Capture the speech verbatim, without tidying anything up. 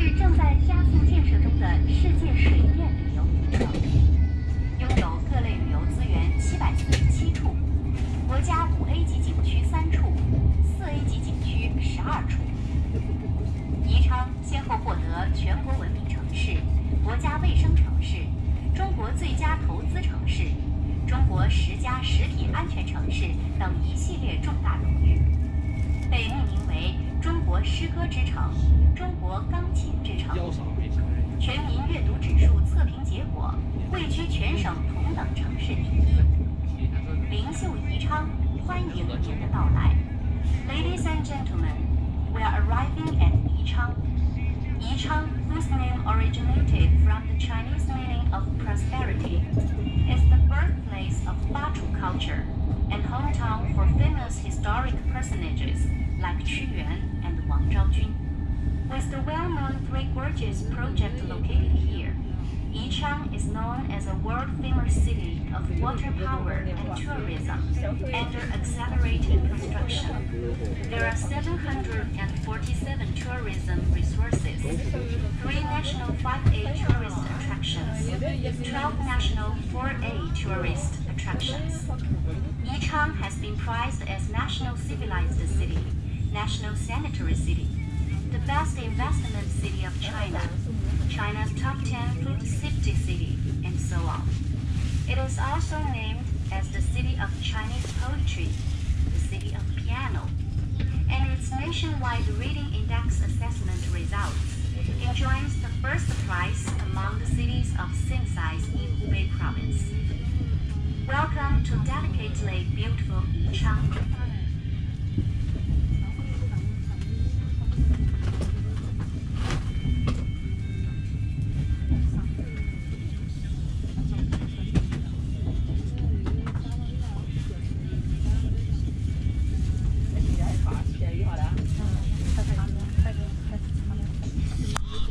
是正在加速建设中的世界水面旅游名胜，拥有各类旅游资源七百四十七处，国家五 A 级景区三处，四 A 级景区十二处。宜昌先后获得全国文明城市、国家卫生城市、中国最佳投资城市、中国十佳食品安全城市等一系列重大荣誉，被命名为中国诗歌之城、中国钢琴之城。全民阅读指数测评结果位居全省同等城市第一。灵秀宜昌，欢迎您的到来。Ladies and gentlemen, we are arriving at Yichang. Yichang, whose name originated from the Chinese meaning of prosperity, is the birthplace of Ba Chu culture and hometown for famous historic personages like Qu Yuan and Wang Zhaojun. With the well-known Three Gorges project located here, Yichang is known as a world-famous city of water power and tourism under accelerated construction. There are seven hundred forty-seven tourism resources, three national five A tourist attractions, twelve national four A tourist attractions. Yichang has been prized as National Civilized City, National Sanitary City, the best investment city of China, China's top ten food safety city, and so on. It is also named as the city of Chinese poetry, the city of piano, and its nationwide reading index assessment results enjoys the first prize among the cities of same size in Hubei province. Welcome to delicately beautiful Yichang.